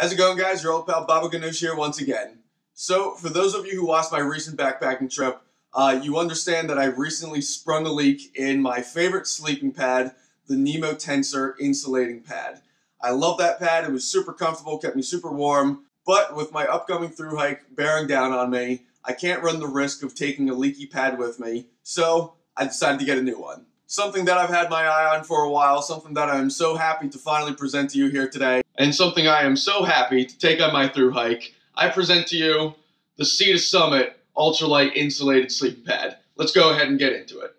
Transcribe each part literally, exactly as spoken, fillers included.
How's it going, guys? Your old pal Baba Ganoush here once again. So, for those of you who watched my recent backpacking trip, uh, you understand that I recently sprung a leak in my favorite sleeping pad, the Nemo Tensor Insulating Pad. I love that pad. It was super comfortable, kept me super warm, but with my upcoming thru hike bearing down on me, I can't run the risk of taking a leaky pad with me, so I decided to get a new one. Something that I've had my eye on for a while, something that I'm so happy to finally present to you here today, and something I am so happy to take on my thru hike. I present to you the Sea to Summit Ultralight Insulated Sleeping Pad. Let's go ahead and get into it.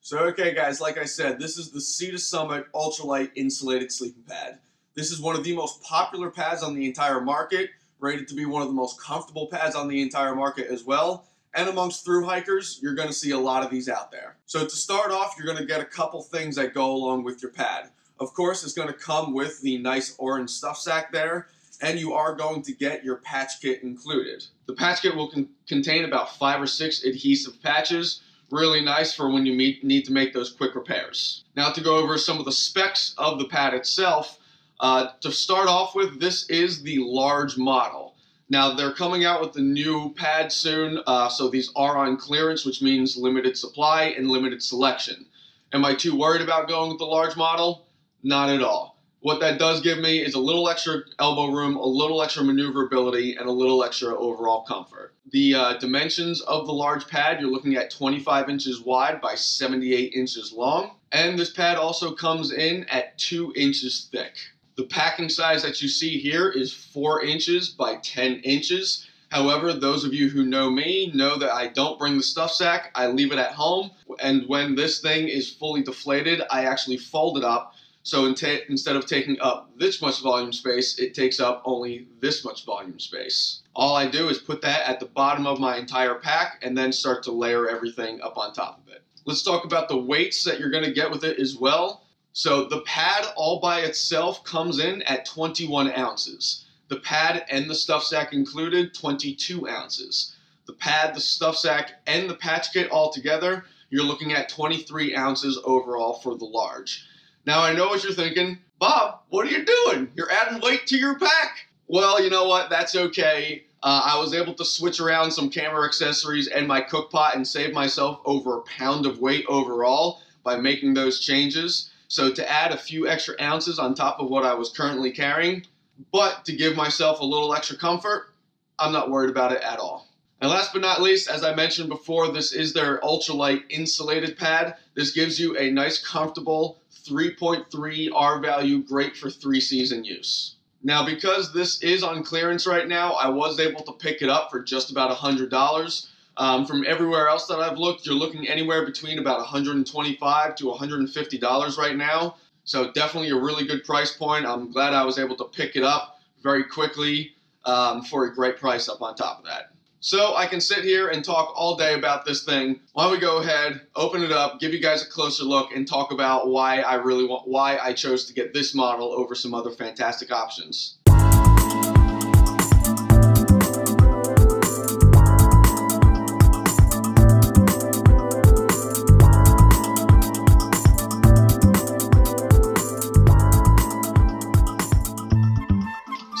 So, okay guys, like I said, this is the Sea to Summit Ultralight Insulated Sleeping Pad. This is one of the most popular pads on the entire market, rated to be one of the most comfortable pads on the entire market as well. And amongst thru hikers, you're going to see a lot of these out there. So to start off, you're going to get a couple things that go along with your pad. Of course, it's going to come with the nice orange stuff sack there, and you are going to get your patch kit included. The patch kit will con contain about five or six adhesive patches, really nice for when you meet, need to make those quick repairs. Now to go over some of the specs of the pad itself, uh, to start off with, this is the large model. Now, they're coming out with the new pad soon, uh, so these are on clearance, which means limited supply and limited selection. Am I too worried about going with the large model? Not at all. What that does give me is a little extra elbow room, a little extra maneuverability, and a little extra overall comfort. The uh, dimensions of the large pad, you're looking at twenty-five inches wide by seventy-eight inches long, and this pad also comes in at two inches thick. The packing size that you see here is four inches by ten inches. However, those of you who know me know that I don't bring the stuff sack. I leave it at home, and when this thing is fully deflated, I actually fold it up. So instead of taking up this much volume space, it takes up only this much volume space. All I do is put that at the bottom of my entire pack and then start to layer everything up on top of it. Let's talk about the weights that you're going to get with it as well. So the pad all by itself comes in at twenty-one ounces. The pad and the stuff sack included, twenty-two ounces. The pad, the stuff sack, and the patch kit all together, you're looking at twenty-three ounces overall for the large. Now I know what you're thinking, Bob, what are you doing? You're adding weight to your pack. Well, you know what, that's okay. Uh, I was able to switch around some camera accessories and my cook pot and save myself over a pound of weight overall by making those changes. So to add a few extra ounces on top of what I was currently carrying, but to give myself a little extra comfort, I'm not worried about it at all. And last but not least, as I mentioned before, this is their ultralight insulated pad. This gives you a nice, comfortable three point three R value, great for three season use. Now, because this is on clearance right now, I was able to pick it up for just about one hundred dollars. Um, from everywhere else that I've looked, you're looking anywhere between about one hundred twenty-five dollars to one hundred fifty dollars right now. So definitely a really good price point. I'm glad I was able to pick it up very quickly um, for a great price up on top of that. So I can sit here and talk all day about this thing. Why don't we go ahead, open it up, give you guys a closer look, and talk about why I really want, why I chose to get this model over some other fantastic options.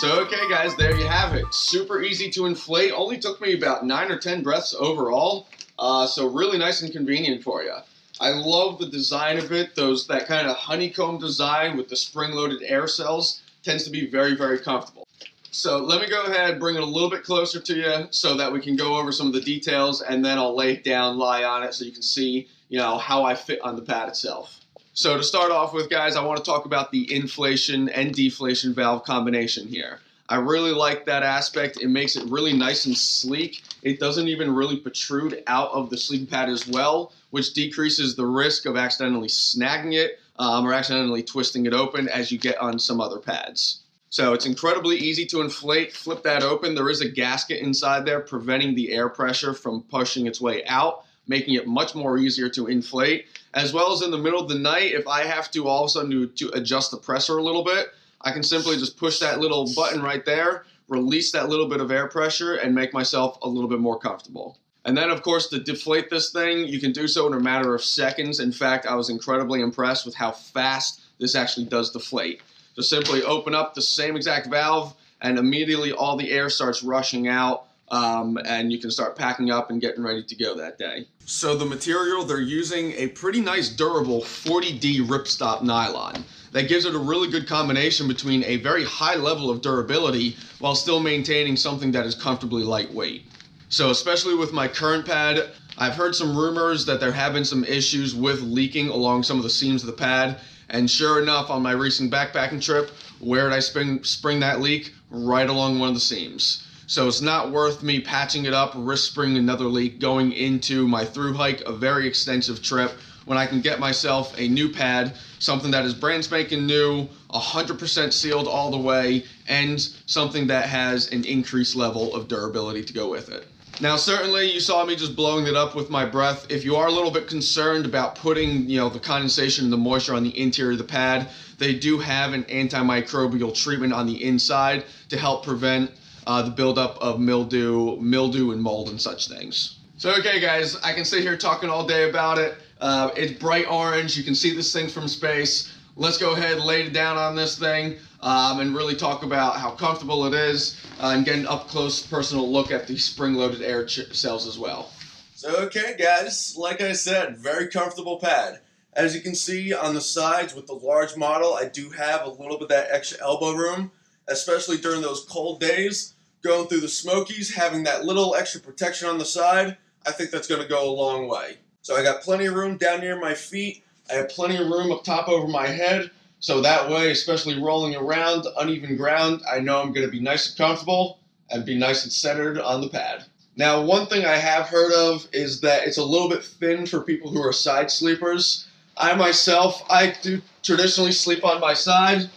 So, okay guys, there you have it. Super easy to inflate. Only took me about nine or ten breaths overall. Uh, so really nice and convenient for you. I love the design of it. Those that kind of honeycomb design with the spring-loaded air cells tends to be very, very comfortable. So let me go ahead and bring it a little bit closer to you so that we can go over some of the details, and then I'll lay it down, lie on it, so you can see, you know, how I fit on the pad itself. So to start off with, guys, I want to talk about the inflation and deflation valve combination here. I really like that aspect. It makes it really nice and sleek. It doesn't even really protrude out of the sleeping pad as well, which decreases the risk of accidentally snagging it um, or accidentally twisting it open as you get on some other pads. So it's incredibly easy to inflate. Flip that open. There is a gasket inside there preventing the air pressure from pushing its way out, making it much more easier to inflate, as well as in the middle of the night, if I have to all of a sudden to, to adjust the pressure a little bit, I can simply just push that little button right there, release that little bit of air pressure, and make myself a little bit more comfortable. And then, of course, to deflate this thing, you can do so in a matter of seconds. In fact, I was incredibly impressed with how fast this actually does deflate. So simply open up the same exact valve, and immediately all the air starts rushing out, um, and you can start packing up and getting ready to go that day. So the material, they're using a pretty nice durable forty D ripstop nylon. That gives it a really good combination between a very high level of durability while still maintaining something that is comfortably lightweight. So especially with my current pad, I've heard some rumors that there have been some issues with leaking along some of the seams of the pad. And sure enough, on my recent backpacking trip, where did I spring, spring that leak? Right along one of the seams. So it's not worth me patching it up, risk springing another leak going into my through hike, a very extensive trip, when I can get myself a new pad, something that is brand spanking new, one hundred percent sealed all the way, and something that has an increased level of durability to go with it. Now, certainly you saw me just blowing it up with my breath. If you are a little bit concerned about putting, you know, the condensation and the moisture on the interior of the pad, they do have an antimicrobial treatment on the inside to help prevent uh, the buildup of mildew, mildew and mold and such things. So, okay guys, I can sit here talking all day about it. Uh, it's bright orange. You can see this thing from space. Let's go ahead and lay it down on this thing um, and really talk about how comfortable it is uh, and get an up-close personal look at the spring-loaded air cells as well. So, okay guys, like I said, very comfortable pad. As you can see on the sides with the large model, I do have a little bit of that extra elbow room, especially during those cold days. Going through the Smokies, having that little extra protection on the side, I think that's going to go a long way. So I got plenty of room down near my feet. I have plenty of room up top over my head, so that way, especially rolling around uneven ground, I know I'm going to be nice and comfortable and be nice and centered on the pad. Now, one thing I have heard of is that it's a little bit thin for people who are side sleepers. I myself, I do traditionally sleep on my side.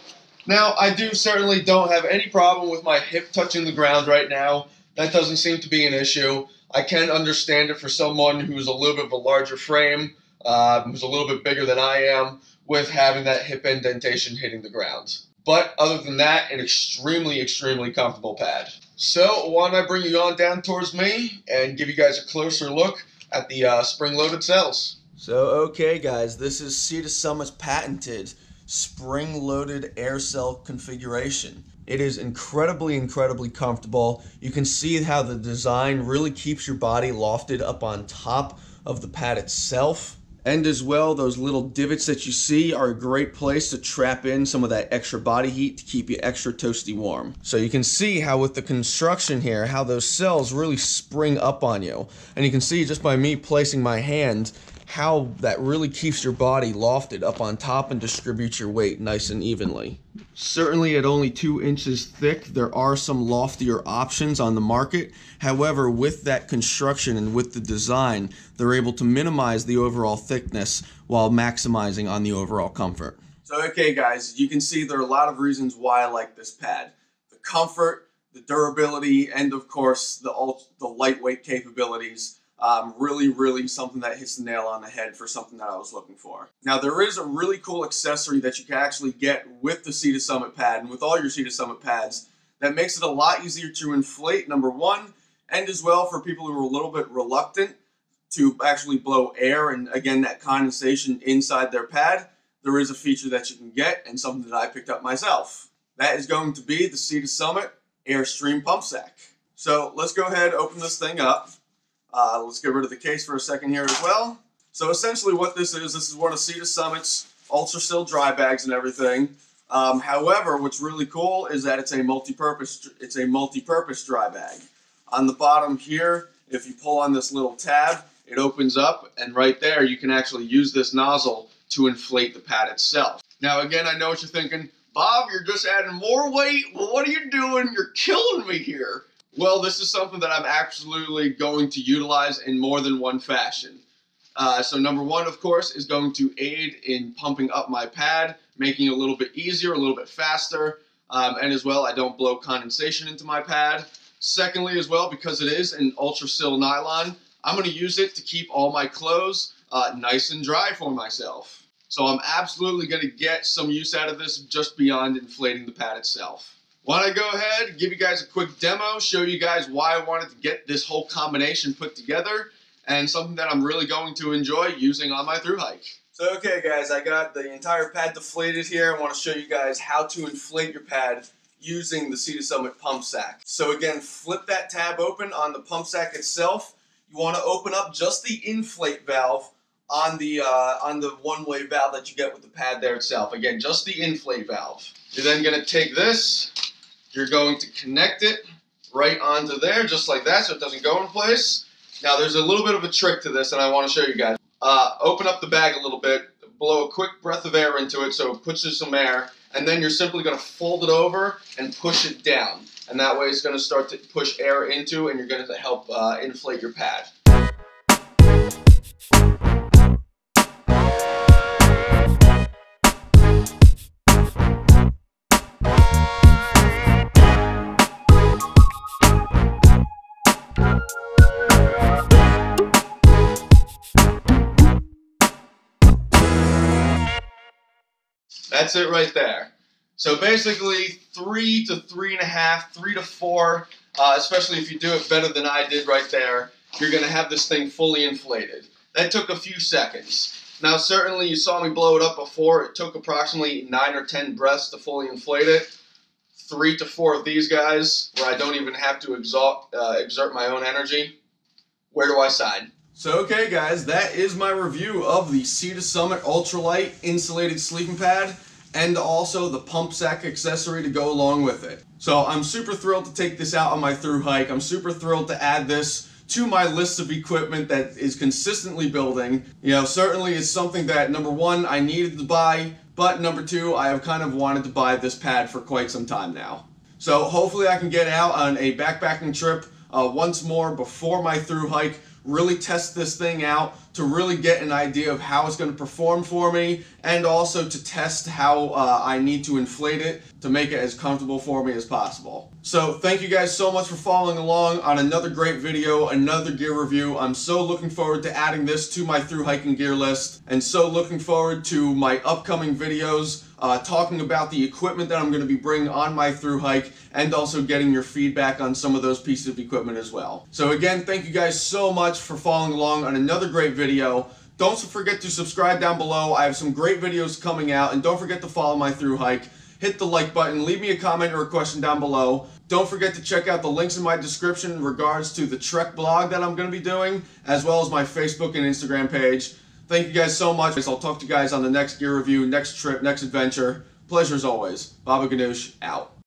Now, I do certainly don't have any problem with my hip touching the ground right now. That doesn't seem to be an issue. I can understand it for someone who's a little bit of a larger frame, Uh, who's a little bit bigger than I am, with having that hip indentation hitting the ground. But other than that, an extremely, extremely comfortable pad. So why don't I bring you on down towards me and give you guys a closer look at the uh, spring-loaded cells. So okay guys, this is Sea to Summit's patented spring-loaded air cell configuration. It is incredibly, incredibly comfortable. You can see how the design really keeps your body lofted up on top of the pad itself. And as well, those little divots that you see are a great place to trap in some of that extra body heat to keep you extra toasty warm. So you can see how with the construction here, how those cells really spring up on you. And you can see just by me placing my hand, how that really keeps your body lofted up on top and distributes your weight nice and evenly. Certainly at only two inches thick, there are some loftier options on the market. However, with that construction and with the design, they're able to minimize the overall thickness while maximizing on the overall comfort. So, okay guys, you can see there are a lot of reasons why I like this pad. The comfort, the durability, and of course, the, the lightweight capabilities. Um, really, really something that hits the nail on the head for something that I was looking for. Now, there is a really cool accessory that you can actually get with the Sea to Summit pad and with all your Sea to Summit pads that makes it a lot easier to inflate, number one, and as well for people who are a little bit reluctant to actually blow air and, again, that condensation inside their pad, there is a feature that you can get and something that I picked up myself. That is going to be the Sea to Summit Airstream pump sack. So let's go ahead and open this thing up. Uh, let's get rid of the case for a second here as well. So essentially what this is, this is one of Sea to Summit's UltraSil dry bags and everything. Um, however, what's really cool is that it's a multi-purpose, it's a multi-purpose dry bag. On the bottom here, if you pull on this little tab, it opens up, and right there you can actually use this nozzle to inflate the pad itself. Now again, I know what you're thinking, Bob, you're just adding more weight. Well, what are you doing? You're killing me here. Well, this is something that I'm absolutely going to utilize in more than one fashion. Uh, so number one, of course, is going to aid in pumping up my pad, making it a little bit easier, a little bit faster, um, and as well, I don't blow condensation into my pad. Secondly, as well, because it is an UltraSil nylon, I'm going to use it to keep all my clothes uh, nice and dry for myself. So I'm absolutely going to get some use out of this just beyond inflating the pad itself. Want to go ahead and give you guys a quick demo, show you guys why I wanted to get this whole combination put together and something that I'm really going to enjoy using on my thru hike. So okay guys, I got the entire pad deflated here. I want to show you guys how to inflate your pad using the Sea to Summit pump sack. So again, flip that tab open on the pump sack itself. You want to open up just the inflate valve on the uh, on the one-way valve that you get with the pad there itself. Again, just the inflate valve. You're then going to take this. You're going to connect it right onto there, just like that, so it doesn't go in place. Now, there's a little bit of a trick to this, and I want to show you guys. Uh, open up the bag a little bit, blow a quick breath of air into it, so it pushes some air, and then you're simply going to fold it over and push it down. And that way, it's going to start to push air into, and you're going to help uh, inflate your pad. That's it right there. So basically three to three and a half, three to four, uh, especially if you do it better than I did right there, you're going to have this thing fully inflated. That took a few seconds. Now certainly you saw me blow it up before. It took approximately nine or ten breaths to fully inflate it. Three to four of these guys where I don't even have to exalt, uh, exert my own energy. Where do I side? So okay guys, that is my review of the Sea to Summit Ultralight Insulated Sleeping Pad and also the pump sack accessory to go along with it. So I'm super thrilled to take this out on my thru hike. I'm super thrilled to add this to my list of equipment that is consistently building. You know, certainly it's something that, number one, I needed to buy, but number two, I have kind of wanted to buy this pad for quite some time now. So hopefully I can get out on a backpacking trip uh, once more before my thru hike, really test this thing out to really get an idea of how it's going to perform for me and also to test how uh, I need to inflate it to make it as comfortable for me as possible. So thank you guys so much for following along on another great video, another gear review. I'm so looking forward to adding this to my thru hiking gear list and so looking forward to my upcoming videos uh, talking about the equipment that I'm going to be bringing on my thru hike and also getting your feedback on some of those pieces of equipment as well. So again, thank you guys so much for following along on another great video. Don't forget to subscribe down below. I have some great videos coming out and don't forget to follow my thru hike. Hit the like button, leave me a comment or a question down below. Don't forget to check out the links in my description in regards to the Trek blog that I'm going to be doing, as well as my Facebook and Instagram page. Thank you guys so much. I'll talk to you guys on the next gear review, next trip, next adventure. Pleasure as always. Baba Ganoush, out.